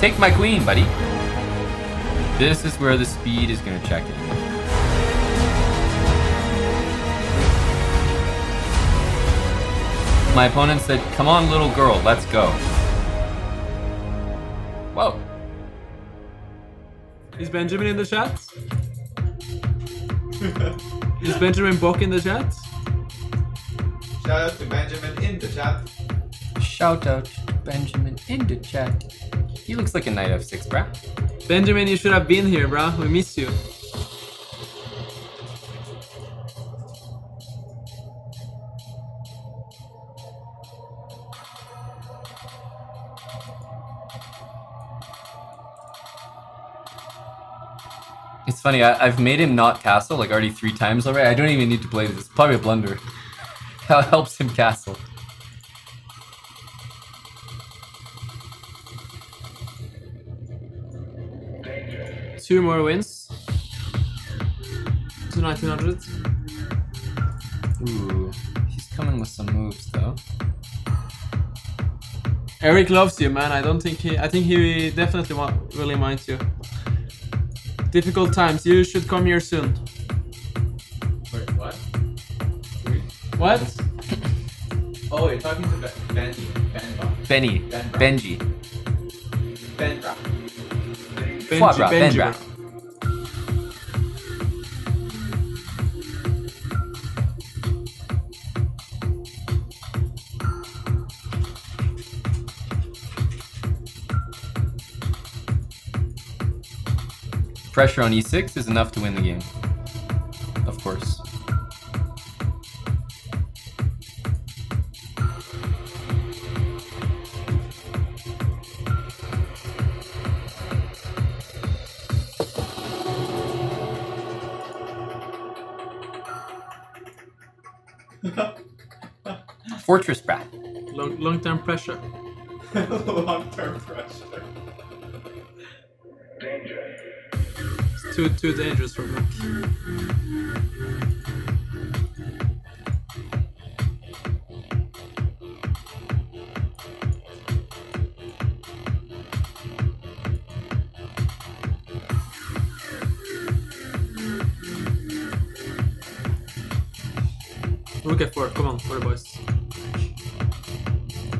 Take my queen, buddy. This is where the speed is gonna check in. My opponent said, come on, little girl, let's go. Whoa. Is Benjamin in the chat? Is Benjamin Bok in the chat? Shout out to Benjamin in the chat. Shout out to Benjamin in the chat. He looks like a knight f6, bruh. Benjamin, you should have been here, bruh. We miss you. It's funny, I've made him not castle like already 3 times already. I don't even need to play this. It's probably a blunder. How it helps him castle. Danger. 2 more wins. To 1900. Ooh, he's coming with some moves though. Eric loves you, man. I don't think he. I think he definitely really minds you. Difficult times. You should come here soon. Wait, what? What? Oh, you're talking to Benji. Pressure on e6 is enough to win the game, of course. Fortress brat. Long-term pressure. Long-term pressure. Danger. Too dangerous for me. Rook f4, come on, for the boys.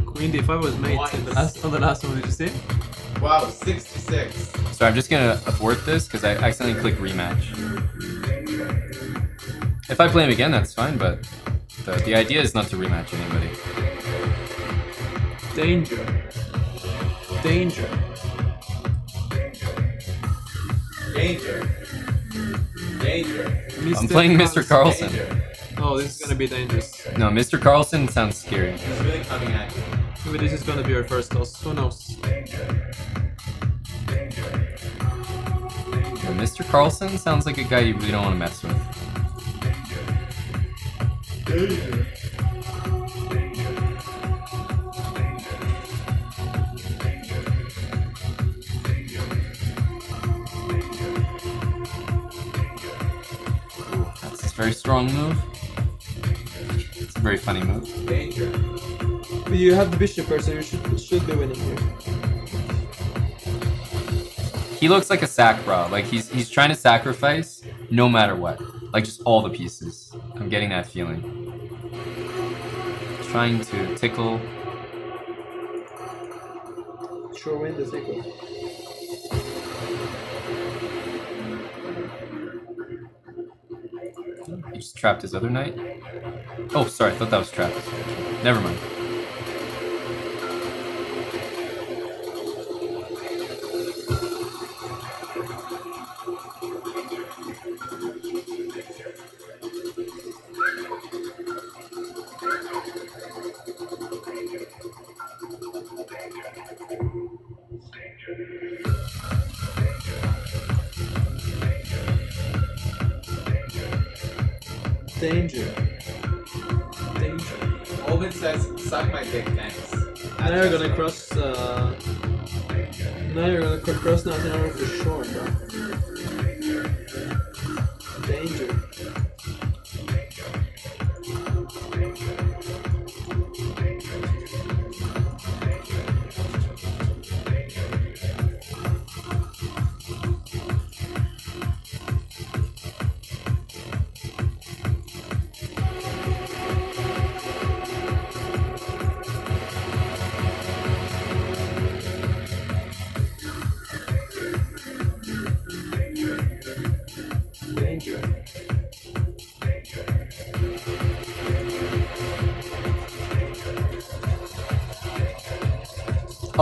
Queen d5 was made in the last, on the last one, did you see? Wow, 66. So I'm just gonna abort this because I accidentally click rematch. If I play him again, that's fine, but the idea is not to rematch anybody. Danger. Danger. Danger. Danger. Danger. I'm playing Mr. Carlsen. Danger. Oh, this is gonna be dangerous. No, Mr. Carlsen sounds scary. He's really coming at you. Maybe this is gonna be our first loss. Who knows? Danger. Mr. Carlsen sounds like a guy you really don't want to mess with. Danger. Danger. That's a very strong move. It's a very funny move. Danger. But you have the bishop here, so you should be winning here. He looks like a sack, bro. Like he's trying to sacrifice no matter what. Like just all the pieces. I'm getting that feeling. Trying to tickle. Sure win the tickle. He just trapped his other knight. Oh, sorry. I thought that was trapped. Never mind. Danger. Danger. Owen says, suck my dick, thanks. Now you're gonna cross, now you're gonna cross 1900 for sure, bro. Danger.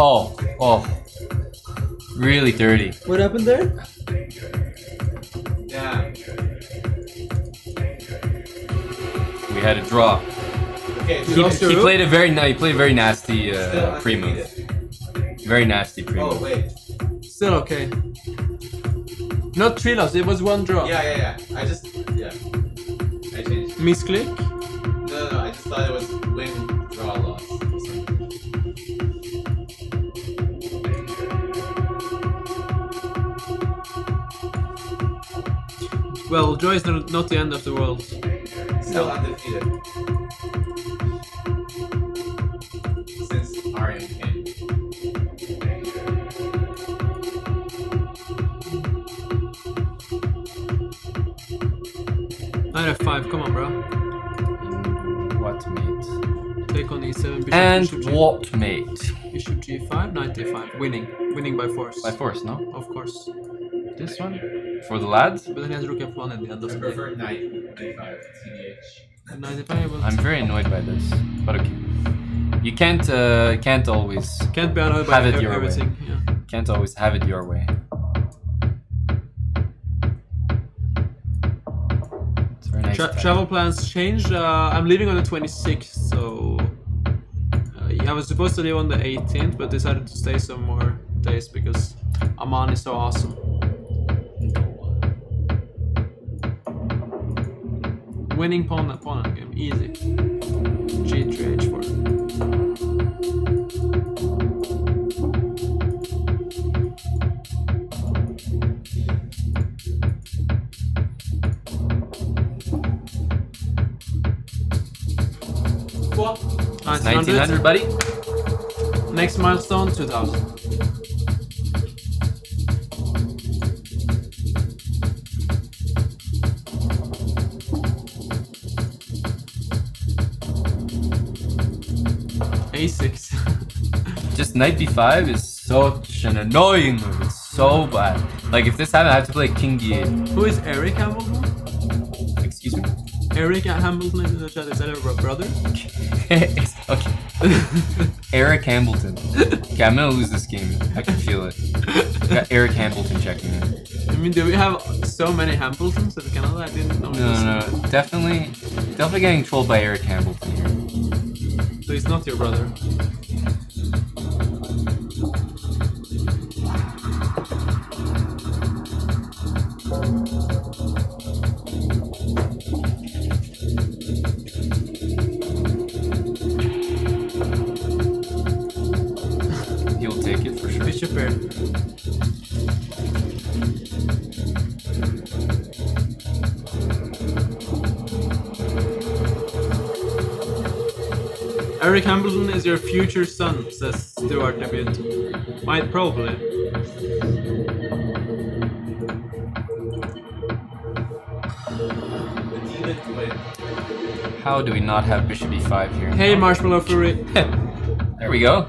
Oh, oh. Really dirty. What happened there? Yeah. We had a draw. Okay, he played a very nasty pre-move. Very nasty pre-move. Oh wait. Still okay. Not 3 loss, it was 1 draw. Yeah, yeah, yeah. I just I changed. Misclick? No, no, I just thought it was win, draw, loss. Well, joy is not the end of the world. Still undefeated. Since Aryan came. Knight f5, come on, bro. What mate? Take on e7, bishop. And bishop what mate? Bishop g5, knight d5. Winning. Winning by force. By force, no? Of course. This one? For the lads? But then he has rook f1 at the end of the prefer knight d5, cdh. I'm very annoyed by this, but okay. You can't always be annoyed by everything. Yeah. Can't always have it your way. It's very nice. Travel plans changed. I'm leaving on the 26th, so I was supposed to leave on the 18th, but decided to stay some more days because Aman is so awesome. Winning pawn game, easy. G3, H4. What? 1900, buddy. Next milestone, 2000. A6. Just knight b5 is such an annoying move. It's so bad. Like if this happened, I have to play king d8. Who is Eric Hamilton? Excuse me? Eric Hamilton is in the chat. Is that a brother? Okay. Eric Hamilton. Okay, I'm gonna lose this game. I can feel it. We got Eric Hamilton checking in. I mean, do we have so many Hambletons in Canada? I didn't know. No. Definitely getting trolled by Eric Hamilton here. So he's not your brother. He'll take it for sure. Bishop pair. Eric Hamilton is your future son, says Stuart Debian. Might probably. How do we not have bishop e5 here? Hey, now? Marshmallow Fury. There we go.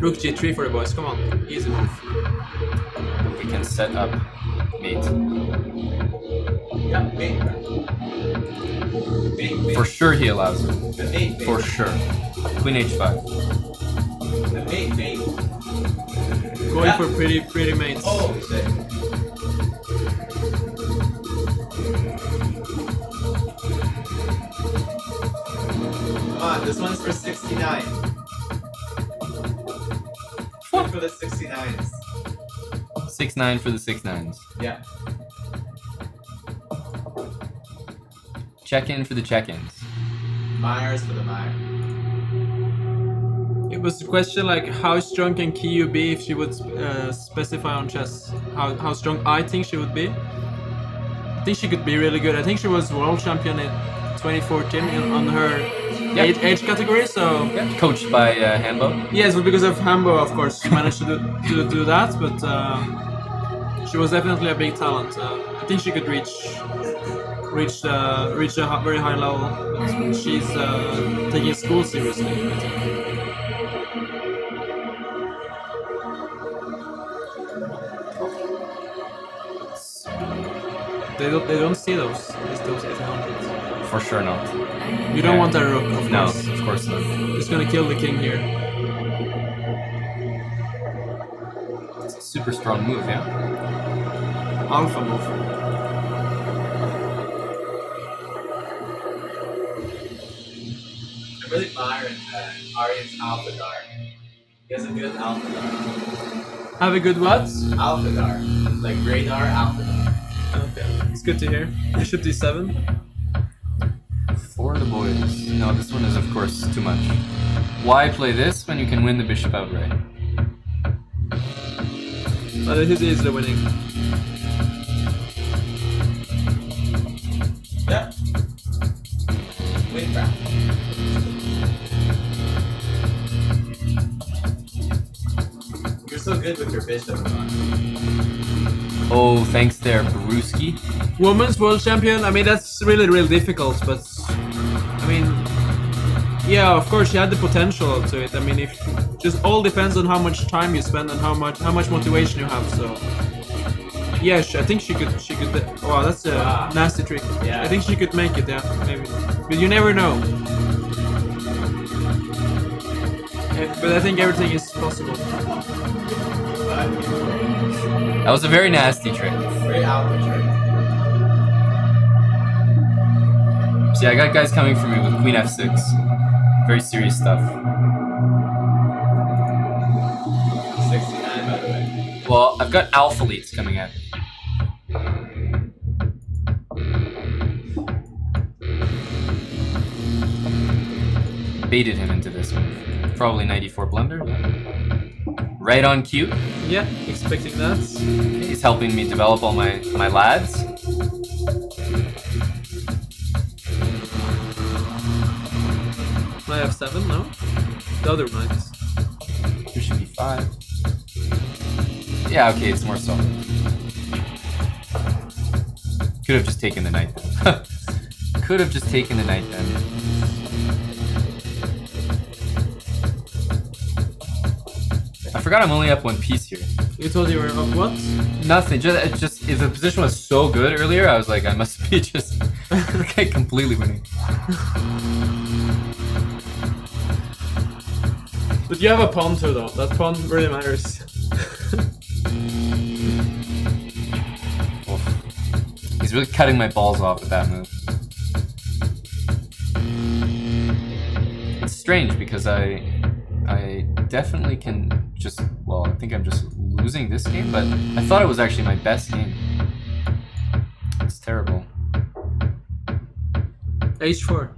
Rook g3 for the boys, come on. Easy move. We can set up mate. Yeah, mate. For sure he allows it. For sure. Queen h5. The mate, mate. Going for pretty mates. Oh, shit. Come on, this one's for 69. What? For the 69s. 6-9 for the 6-9s. Yeah. Check in for the check-ins. Myers for the Meyer. It was a question like how strong can Kiyu be if she would specify on chess. How strong I think she would be. I think she could be really good. I think she was world champion in 2014 on her age category. So yeah. Coached by Hambo. Yes, but because of Hambo, of course, she managed to do that. But she was definitely a big talent. I think she could reach a very high level. She's taking school seriously, I think. They don't see those 800s. For sure not. You don't want that rook, of course. No, of course not. It's gonna kill the king here. Super strong move, yeah. Alpha move. I'm really admiring Aryan's Alpha Guard. He has a good Alpha Guard. Have a good what? Alpha Guard. Like radar Alpha Guard. Okay, it's good to hear. Bishop d7. For the boys. No, this one is of course too much. Why play this when you can win the bishop outright? But it is easily winning. Yeah. Win back. You're so good with your bishop. Oh, thanks there, Baruski. Women's world champion. I mean, that's really, really difficult, but I mean, yeah, of course, she had the potential to it. I mean, if just all depends on how much time you spend and how much motivation you have. So, yeah, I think she could. Wow, that's a nasty trick. Yeah. I think she could make it. Yeah, maybe, but you never know. Yeah, but I think everything is possible. That was a very nasty trick. Very outward trick. See, I got guys coming for me with queen f6. Very serious stuff. 69, by the way. Well, I've got alpha leads coming at me. Baited him into this one. Probably 94 blunder. Right on cue. Yeah, expecting that. He's helping me develop all my lads. Knight f7, no? The other knights. There should be 5. Yeah, okay, it's more solid. Could have just taken the knight then. Could have just taken the knight then. I forgot I'm only up one piece here. You told you were up what? Nothing, just if the position was so good earlier, I was like, I must be just completely winning. But you have a pawn too, though. That pawn really matters. Oh. He's really cutting my balls off with that move. It's strange because I definitely can just... Well, I think I'm just losing this game, but I thought it was actually my best game. It's terrible. H4. It's fine.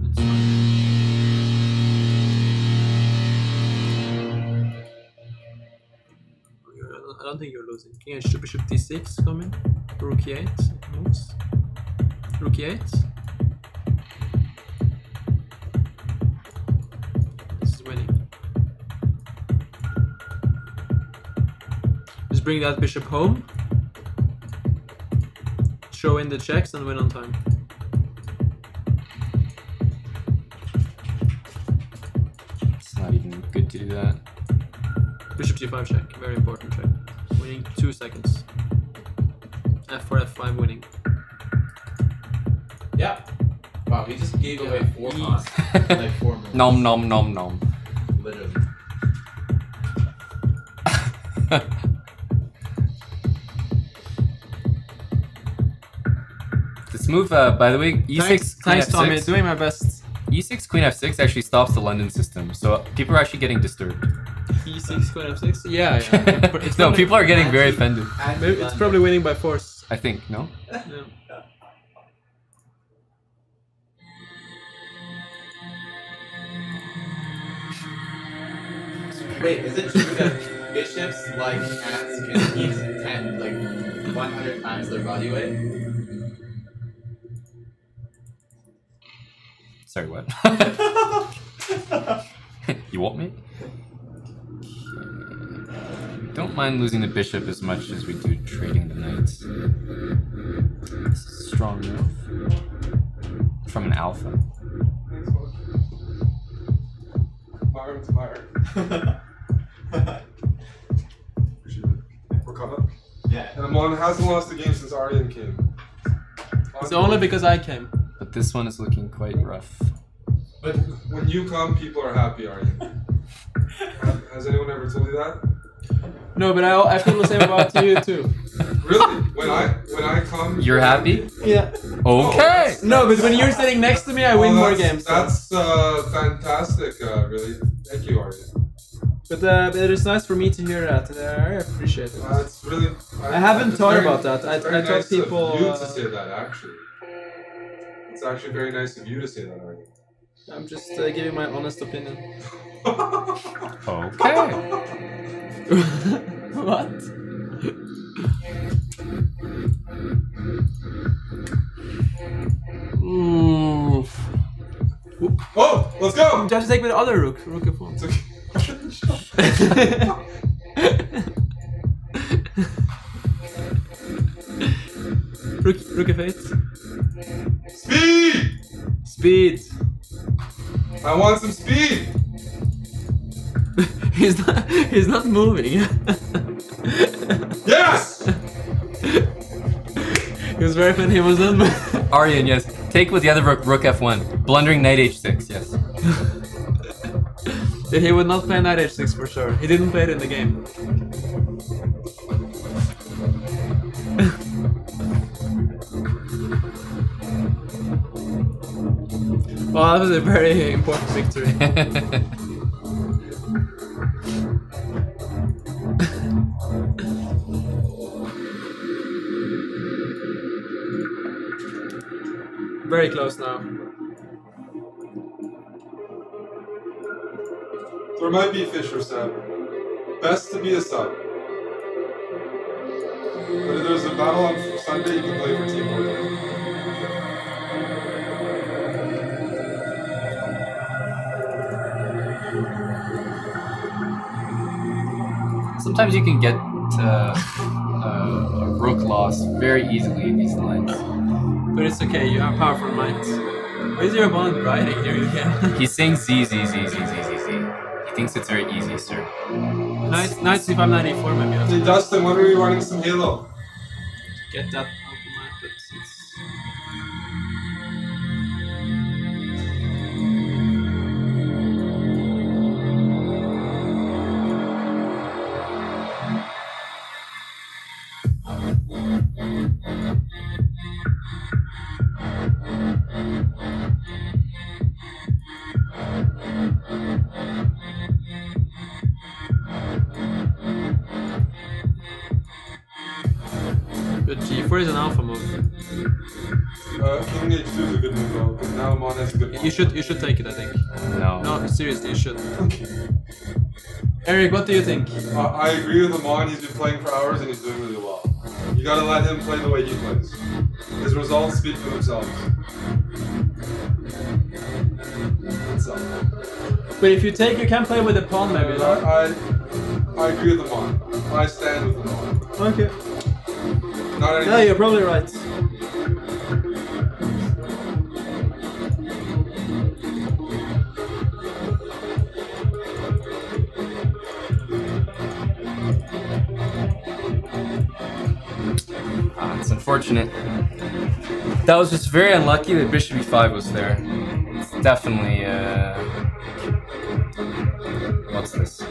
I don't think you're losing. King H2, Bishop D6 coming. Rook E8 moves. Rook E8. This is winning. Just bring that bishop home. Show in the checks and win on time. It's not even good to do that. Bishop G5 check. Very important check. Winning 2 seconds. F4, F5 winning. Yeah. Wow, he just gave away 4 pawns. Like 4 moves. Nom nom nom nom. Literally. This move, by the way, E6, thanks, Queen F6. Tommy, doing my best. E6, Queen F6 actually stops the London system, so people are actually getting disturbed. E6, Queen F6? Yeah, yeah. It's no, people are getting very offended. Maybe it's probably winning by force. I think, no? No. Wait, is it true that bishops like cats can eat 10, like 100 times their body weight? Sorry, what? You want me? Don't mind losing the bishop as much as we do trading the knights. This is a strong move from an alpha. Tomorrow. We're caught up? Yeah. And Aman hasn't lost a game since Aryan came. It's only because I came. But this one is looking quite rough. But when you come, people are happy, Aryan. Has anyone ever told you that? No, but I feel the same about you too. Really? When I come, you're happy? Yeah. Okay. Oh, no, but when you're sitting next to me, I win more games. That's fantastic, really. Thank you, Aryan. But it is nice for me to hear that. I appreciate it. It's really. I haven't thought about that. I nice taught people. Of you to say that actually. It's actually very nice of you to say that, Aryan. I'm just giving my honest opinion. Okay. What? Ooh. Oh, let's go! Just take with the other rook. Rook of one. Rook of eight. Speed! Speed. I want some speed! He's not moving. Yes! It was very funny, he was not moving. Aryan, yes. Take with the other rook, rook f1. Blundering knight h6, yes. He would not play knight h6 for sure. He didn't play it in the game. Well, that was a very important victory. Very close now. There might be fish or salmon. Best to be a sub. But if there's a battle on Sunday, you can play for Team Order. Sometimes you can get a rook loss very easily in these lines. But it's okay, you have powerful minds. Where's your opponent riding here again? He's saying Z, Z, Z, Z, Z, Z, Z. He thinks it's very easy, sir. Knight c5, knight e4 maybe. Hey Dustin, when are we running some Halo? Get that powerful mind, but G4 is an alpha move. King H2 is a good move though, because now Mon has a good move. You should take it, I think. No. No, seriously, you should. Okay. Eric, what do you think? I agree with Amon, he's been playing for hours and he's doing really well. You gotta let him play the way he plays. His results speak for themselves. But if you take, you can play with a pawn maybe. I agree with Amon. I stand with Amon. Okay. No, you're probably right. Ah, it's unfortunate. That was just very unlucky that bishop e5 was there. It's definitely, what's this?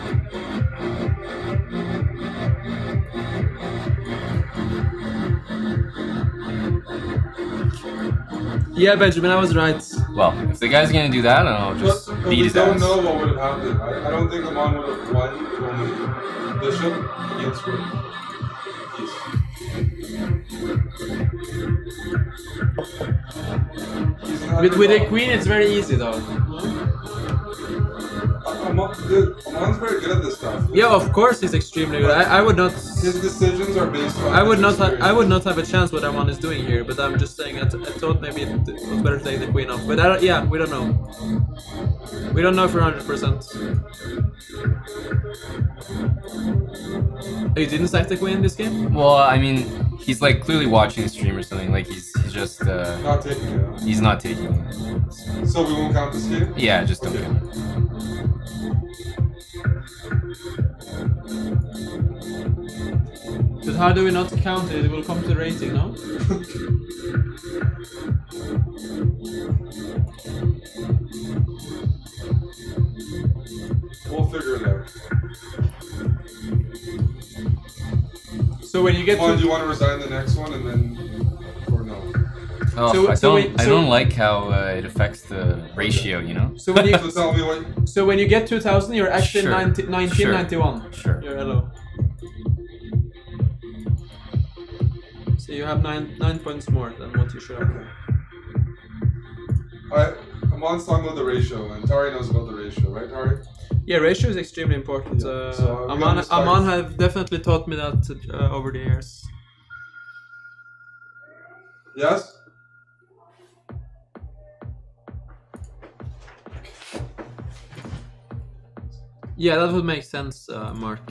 Yeah, Benjamin, I was right. Well, if the guy's gonna do that, I'll just beat his ass. I don't know what would have happened. I don't think Amon would have won from bishop against rook. With a queen, it's very easy though. Amon's very good at this stuff. Yeah, of course he's extremely good. I would not. His decisions are based on. I would not have a chance what Amon is doing here. But I'm just saying. I thought maybe it was better to take the queen off. But I don't, yeah, we don't know. We don't know for 100%. Oh, you didn't sack the queen in this game? Well, I mean, he's like clearly watching a stream or something. Like he's just not taking it. He's not taking it. So we won't count this game. Yeah, just don't count it. But how do we not count it? It will come to rating, no? We'll figure it out. So when you get to... Do you want to resign the next one and then... or no? Oh, I don't like how it affects the ratio, you know? So when you, so when you get 2000, you're actually 1991. Sure. You're hello. So you have nine points more than what you should have. Okay. Alright, Amon's talking about the ratio, and Tari knows about the ratio, right, Tari? Yeah, ratio is extremely important. Yeah. So Aman have definitely taught me that over the years. Yes? Yeah, that would make sense, Mark.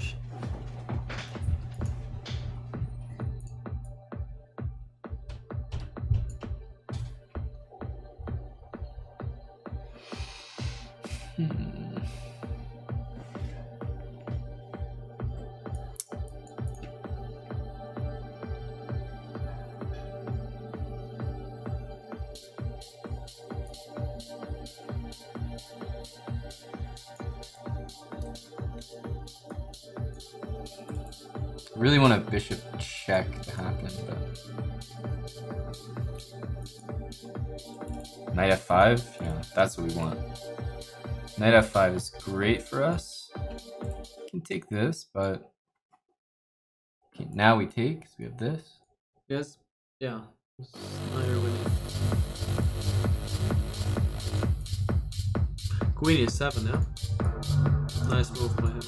Really want a bishop check to happen, but knight f5, yeah, that's what we want. Knight f5 is great for us. We can take this, but okay, now we take because we have this. Yes, yeah. Queen e7, yeah. Nice move by him.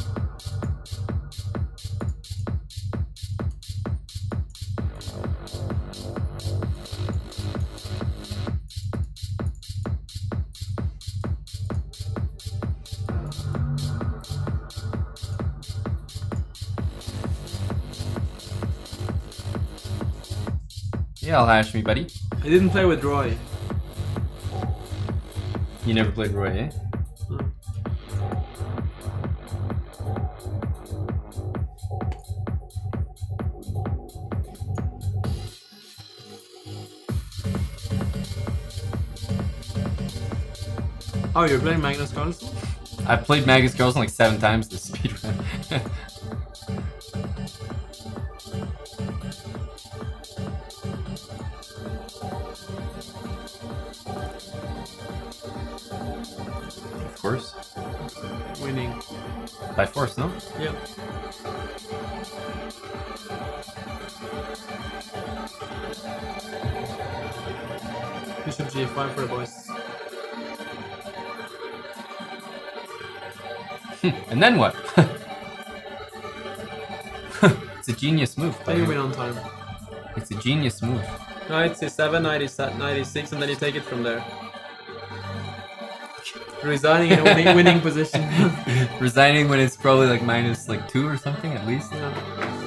Yeah, I'll hash me, buddy. I didn't play with Roy. You never played Roy, eh? Oh, you're playing Magnus Carlsen? I've played Magnus Carlsen like 7 times this speedrun. Of course. Winning. By force, no? Yeah. Bishop G5 for the boys. And then what? It's a genius move. You win on time. It's a genius move. Knight c7, knight e6, and then you take it from there. Resigning in a winning position. Resigning when it's probably like minus like 2 or something at least. Yeah.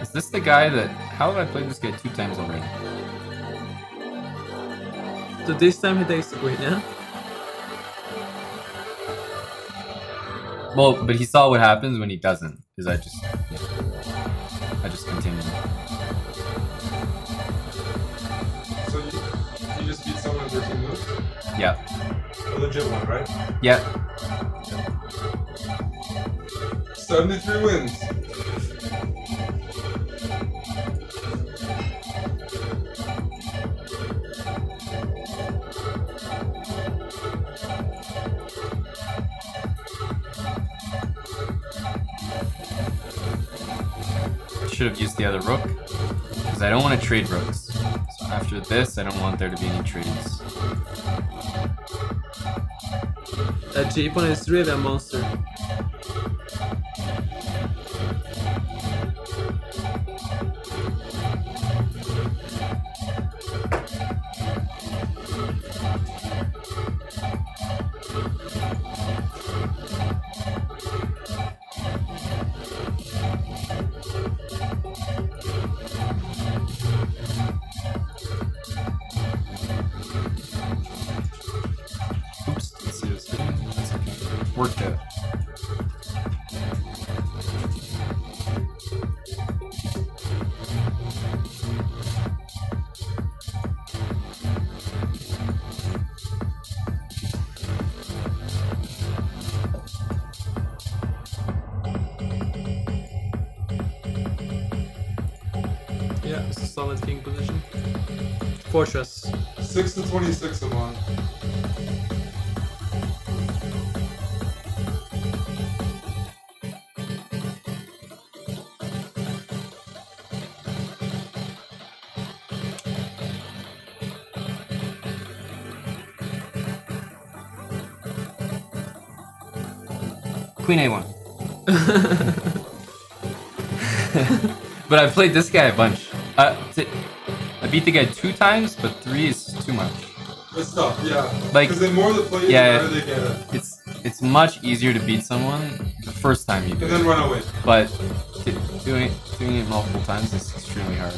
Is this the guy that... How have I played this guy 2 times already? So this time he takes the queen, yeah? Well, but he saw what happens when he doesn't. Because I just... Yeah, I just continue. So you just beat someone in 13 moves? Yeah. A legit one, right? Yeah. 73 wins! Should have used the other rook because I don't want to trade rooks. So after this, I don't want there to be any trades. That G-pawn is really a monster. Fortress. 6 to 26 a month. Queen A1. But I've played this guy a bunch. I beat the guy 2 times, but 3 is too much. It's tough, yeah. Like, because the more the play, yeah, the better they get it. It's much easier to beat someone the first time you do it. And then run away. But doing it multiple times is extremely hard.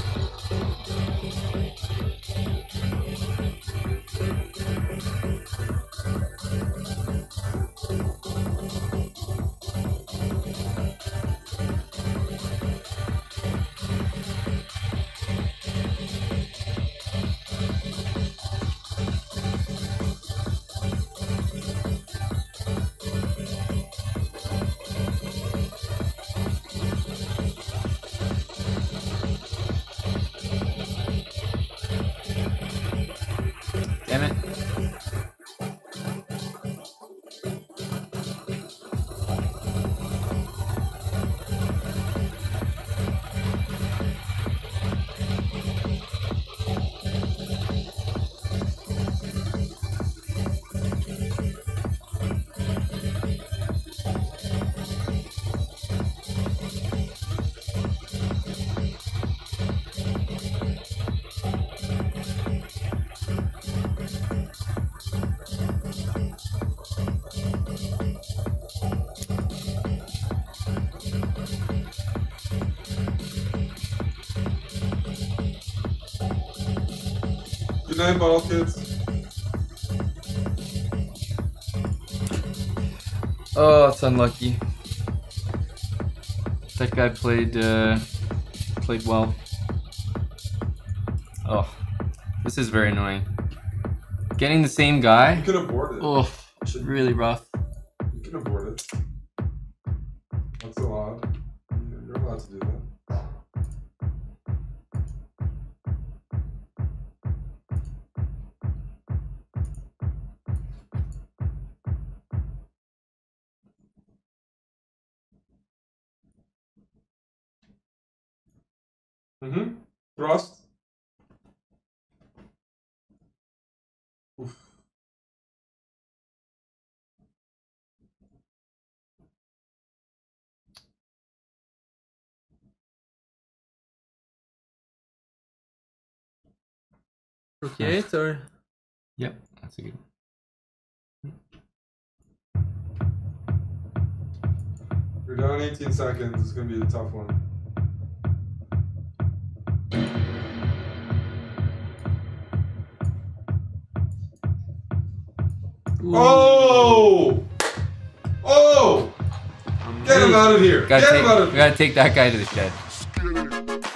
Good night, bottle kids. Oh, that's unlucky. That guy played well. Oh, this is very annoying. Getting the same guy. You could abort it. Oh, it's really rough. You can abort it. That's allowed. You're allowed to do that. Mm-hmm. Thrust. Oof. Okay, nice. Or yep, that's a good one. You're down 18 seconds. It's gonna be a tough one. Ooh. Oh! Oh! Get him out of here! Get him out of here! We gotta take that guy to the shed.